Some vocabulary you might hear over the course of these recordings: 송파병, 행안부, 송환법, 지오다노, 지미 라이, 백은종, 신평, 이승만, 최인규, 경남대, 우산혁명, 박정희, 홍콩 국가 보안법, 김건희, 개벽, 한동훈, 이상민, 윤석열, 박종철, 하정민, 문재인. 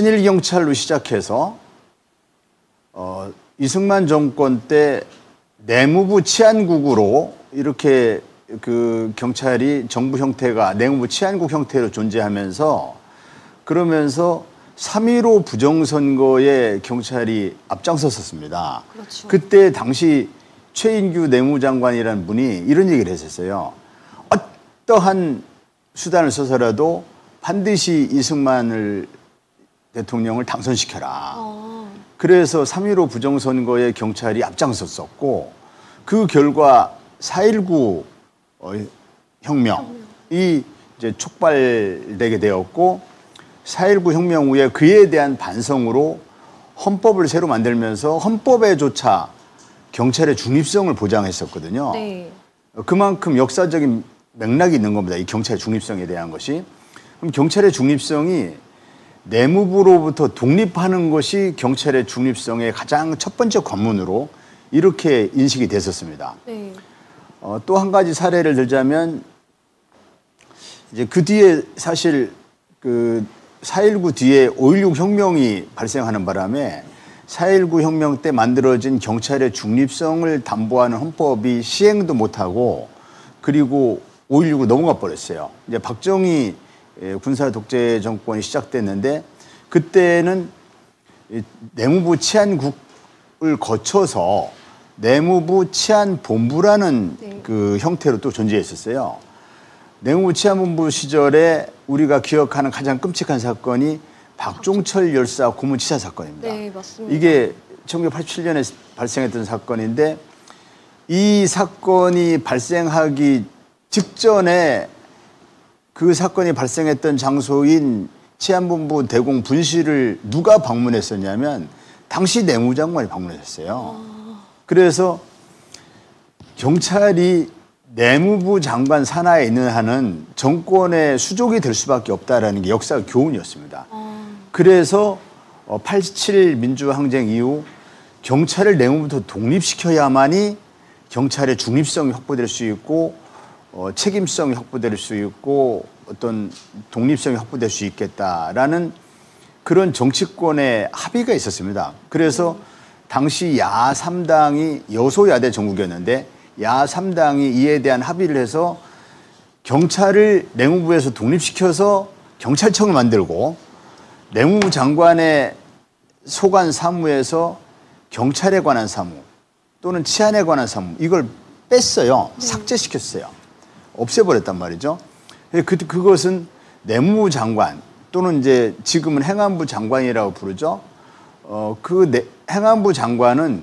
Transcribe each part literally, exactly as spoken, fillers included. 친일 경찰로 시작해서 어, 이승만 정권 때 내무부 치안국으로 이렇게 그 경찰이 정부 형태가 내무부 치안국 형태로 존재하면서 그러면서 삼일오 부정선거에 경찰이 앞장섰었습니다. 그렇죠. 그때 당시 최인규 내무장관이라는 분이 이런 얘기를 했었어요. 어떠한 수단을 써서라도 반드시 이승만을 대통령을 당선시켜라. 어. 그래서 삼일오 부정선거에 경찰이 앞장섰었고 그 결과 사일구 어, 혁명이 이제 촉발되게 되었고 사일구 혁명 후에 그에 대한 반성으로 헌법을 새로 만들면서 헌법에조차 경찰의 중립성을 보장했었거든요. 네. 그만큼 역사적인 맥락이 있는 겁니다. 이 경찰의 중립성에 대한 것이. 그럼 경찰의 중립성이 내무부로부터 독립하는 것이 경찰의 중립성의 가장 첫 번째 관문으로 이렇게 인식이 됐었습니다. 네. 어, 또 한 가지 사례를 들자면 이제 그 뒤에 사실 그 사일구 뒤에 오일육 혁명이 발생하는 바람에 사일구 혁명 때 만들어진 경찰의 중립성을 담보하는 헌법이 시행도 못하고 그리고 오일육으로 넘어가 버렸어요. 이제 박정희 군사 독재 정권이 시작됐는데 그때는 내무부 치안국을 거쳐서 내무부 치안본부라는 네. 그 형태로 또 존재했었어요. 내무부 치안본부 시절에 우리가 기억하는 가장 끔찍한 사건이 박종철 열사 고문치사 사건입니다. 네, 맞습니다. 이게 천구백팔십칠년에 발생했던 사건인데 이 사건이 발생하기 직전에 그 사건이 발생했던 장소인 치안본부 대공 분실을 누가 방문했었냐면 당시 내무장관이 방문했었어요. 아... 그래서 경찰이 내무부 장관 산하에 있는 한은 정권의 수족이 될 수밖에 없다라는 게 역사 교훈이었습니다. 아... 그래서 팔십칠 민주항쟁 이후 경찰을 내무부터 독립시켜야만이 경찰의 중립성이 확보될 수 있고 어, 책임성이 확보될 수 있고 어떤 독립성이 확보될 수 있겠다라는 그런 정치권의 합의가 있었습니다. 그래서 당시 야삼당이 여소야대 정국이었는데 야삼당이 이에 대한 합의를 해서 경찰을 내무부에서 독립시켜서 경찰청을 만들고 내무부 장관의 소관 사무에서 경찰에 관한 사무 또는 치안에 관한 사무 이걸 뺐어요. 삭제시켰어요. 없애버렸단 말이죠. 그, 그것은 내무부 장관 또는 이제 지금은 행안부 장관이라고 부르죠. 어, 그 내, 행안부 장관은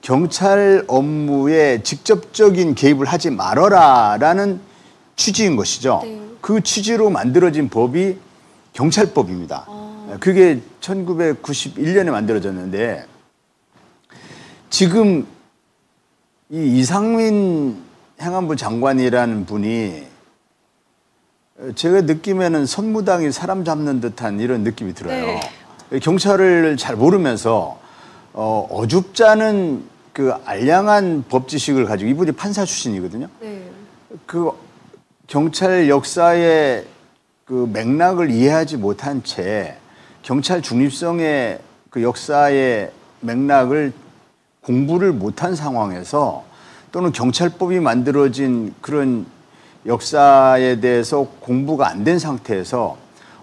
경찰 업무에 직접적인 개입을 하지 말아라라는 취지인 것이죠. 네. 그 취지로 만들어진 법이 경찰법입니다. 아. 그게 천구백구십일년에 만들어졌는데 지금 이 이상민 행안부 장관이라는 분이 제가 느낌에는 선무당이 사람 잡는 듯한 이런 느낌이 들어요. 네. 경찰을 잘 모르면서 어, 어줍잖은 그 알량한 법 지식을 가지고 이분이 판사 출신이거든요. 네. 그 경찰 역사의 그 맥락을 이해하지 못한 채 경찰 중립성의 그 역사의 맥락을 공부를 못한 상황에서 또는 경찰법이 만들어진 그런 역사에 대해서 공부가 안 된 상태에서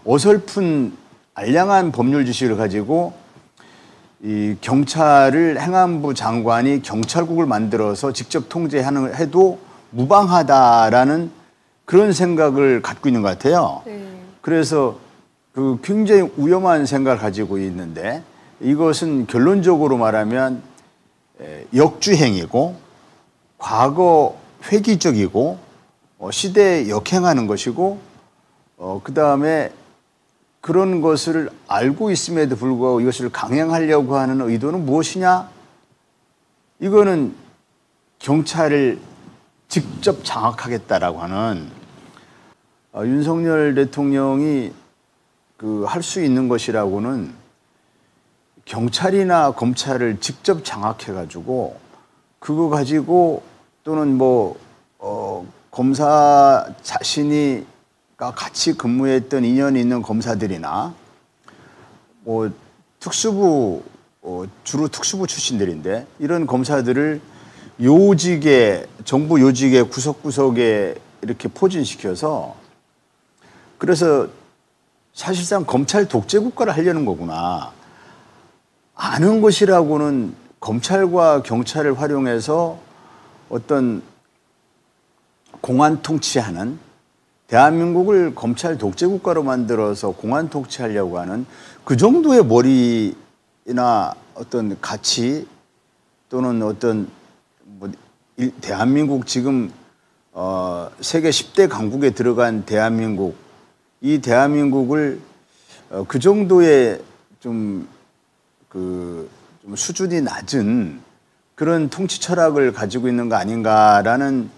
어설픈 알량한 법률 지식을 가지고 이 경찰을 행안부 장관이 경찰국을 만들어서 직접 통제하는 해도 무방하다라는 그런 생각을 갖고 있는 것 같아요. 네. 그래서 그 굉장히 위험한 생각을 가지고 있는데 이것은 결론적으로 말하면 역주행이고 과거 회귀적이고 어, 시대에 역행하는 것이고 어, 그다음에 그런 것을 알고 있음에도 불구하고 이것을 강행하려고 하는 의도는 무엇이냐? 이거는 경찰을 직접 장악하겠다라고 하는 어, 윤석열 대통령이 그 할 수 있는 것이라고는 경찰이나 검찰을 직접 장악해가지고 그거 가지고 또는 뭐 어, 검사 자신이 같이 근무했던 인연이 있는 검사들이나 뭐 특수부 어, 주로 특수부 출신들인데 이런 검사들을 요직에 정부 요직에 구석구석에 이렇게 포진시켜서 그래서 사실상 검찰 독재 국가를 하려는 거구나. 아는 것이라고는 검찰과 경찰을 활용해서 어떤 공안 통치하는 대한민국을 검찰 독재 국가로 만들어서 공안 통치하려고 하는 그 정도의 머리나 어떤 가치 또는 어떤 뭐 대한민국 지금 어 세계 십 대 강국에 들어간 대한민국 이 대한민국을 어 그 정도의 좀 그 좀 수준이 낮은 그런 통치 철학을 가지고 있는 거 아닌가라는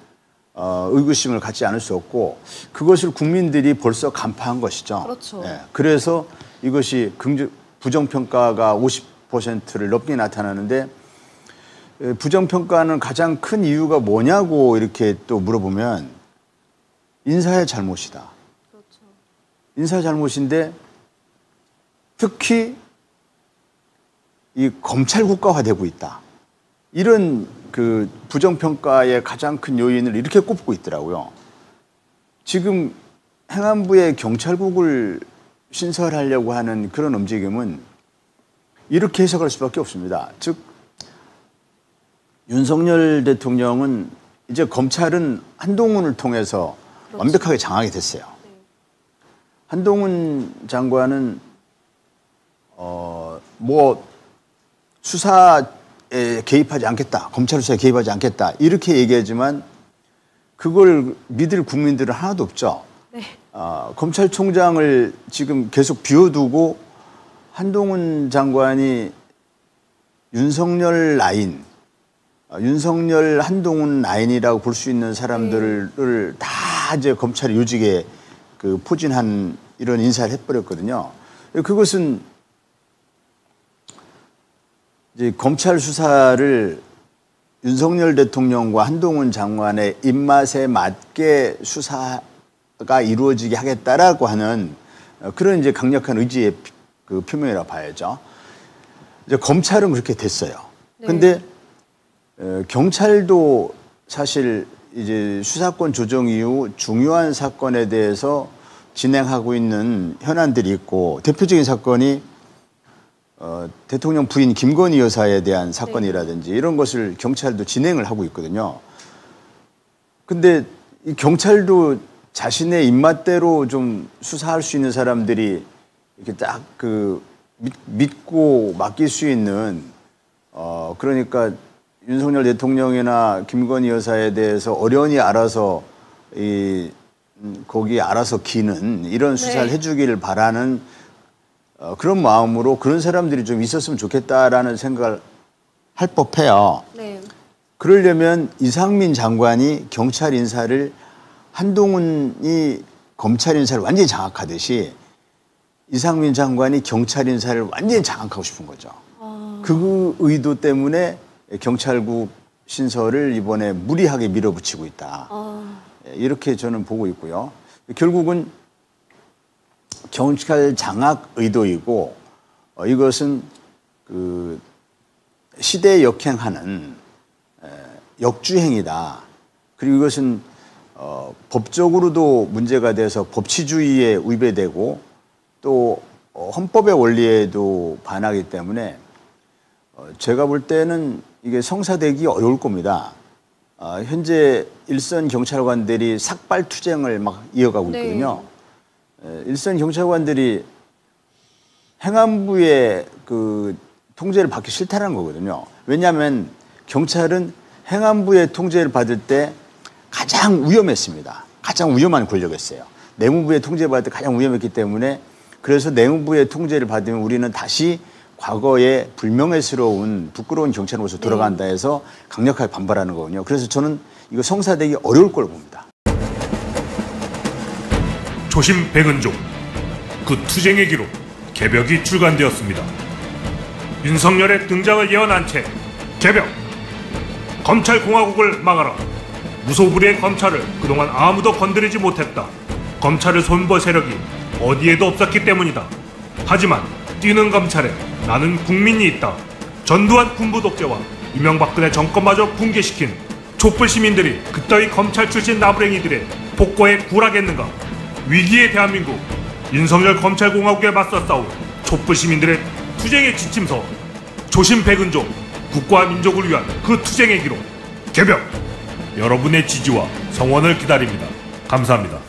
어, 의구심을 갖지 않을 수 없고 그것을 국민들이 벌써 간파한 것이죠. 그렇죠. 예, 그래서 이것이 긍정, 부정평가가 오십 퍼센트를 넘게 나타나는데 예, 부정평가는 가장 큰 이유가 뭐냐고 이렇게 또 물어보면 인사의 잘못이다. 그렇죠. 인사의 잘못인데 특히 이 검찰 국가화되고 있다. 이런 그 부정평가의 가장 큰 요인을 이렇게 꼽고 있더라고요. 지금 행안부의 경찰국을 신설하려고 하는 그런 움직임은 이렇게 해석할 수밖에 없습니다. 즉 윤석열 대통령은 이제 검찰은 한동훈을 통해서 그렇지. 완벽하게 장악이 됐어요. 네. 한동훈 장관은 어, 뭐 수사 개입하지 않겠다. 검찰 수사에 개입하지 않겠다. 이렇게 얘기하지만 그걸 믿을 국민들은 하나도 없죠. 네. 어, 검찰총장을 지금 계속 비워두고 한동훈 장관이 윤석열 라인, 어, 윤석열 한동훈 라인이라고 볼 수 있는 사람들을 네. 다 이제 검찰 요직에 그 포진한 이런 인사를 해버렸거든요. 그것은 이제 검찰 수사를 윤석열 대통령과 한동훈 장관의 입맛에 맞게 수사가 이루어지게 하겠다라고 하는 그런 이제 강력한 의지의 그 표명이라고 봐야죠. 이제 검찰은 그렇게 됐어요. 그런데 네. 경찰도 사실 이제 수사권 조정 이후 중요한 사건에 대해서 진행하고 있는 현안들이 있고 대표적인 사건이 어, 대통령 부인 김건희 여사에 대한 사건이라든지 네. 이런 것을 경찰도 진행을 하고 있거든요. 근데 이 경찰도 자신의 입맛대로 좀 수사할 수 있는 사람들이 이렇게 딱 그 믿고 맡길 수 있는 어, 그러니까 윤석열 대통령이나 김건희 여사에 대해서 어련히 알아서 이 거기 알아서 기는 이런 수사를 네. 해주기를 바라는 어, 그런 마음으로 그런 사람들이 좀 있었으면 좋겠다라는 생각을 할 법해요. 네. 그러려면 이상민 장관이 경찰 인사를 한동훈이 검찰 인사를 완전히 장악하듯이 이상민 장관이 경찰 인사를 완전히 장악하고 싶은 거죠. 아... 그 의도 때문에 경찰국 신설을 이번에 무리하게 밀어붙이고 있다. 아... 이렇게 저는 보고 있고요. 결국은 경찰 장악 의도이고 어, 이것은 그 시대에 역행하는 에, 역주행이다. 그리고 이것은 어, 법적으로도 문제가 돼서 법치주의에 위배되고 또 어, 헌법의 원리에도 반하기 때문에 어, 제가 볼 때는 이게 성사되기 어려울 겁니다. 어, 현재 일선 경찰관들이 삭발투쟁을 막 이어가고 있거든요. 네. 일선 경찰관들이 행안부의 그 통제를 받기 싫다는 거거든요. 왜냐하면 경찰은 행안부의 통제를 받을 때 가장 위험했습니다. 가장 위험한 권력이었어요. 내무부의 통제를 받을 때 가장 위험했기 때문에 그래서 내무부의 통제를 받으면 우리는 다시 과거의 불명예스러운 부끄러운 경찰로서 돌아간다 해서 강력하게 반발하는 거거든요. 그래서 저는 이거 성사되기 어려울 걸 봅니다. 초심 백은종, 그 투쟁의 기록 개벽이 출간되었습니다. 윤석열의 등장을 예언한 채 개벽! 검찰공화국을 막아라! 무소불위의 검찰을 그동안 아무도 건드리지 못했다. 검찰을 손볼 세력이 어디에도 없었기 때문이다. 하지만 뛰는 검찰에 나는 국민이 있다. 전두환 군부 독재와 이명박근혜 정권마저 붕괴시킨 촛불 시민들이 그따위 검찰 출신 나부랭이들의 폭거에 굴하겠는가. 위기의 대한민국, 윤석열 검찰공화국에 맞서 싸운 촛불 시민들의 투쟁의 지침서, 조신 백은종 국가와 민족을 위한 그 투쟁의 기록, 개벽! 여러분의 지지와 성원을 기다립니다. 감사합니다.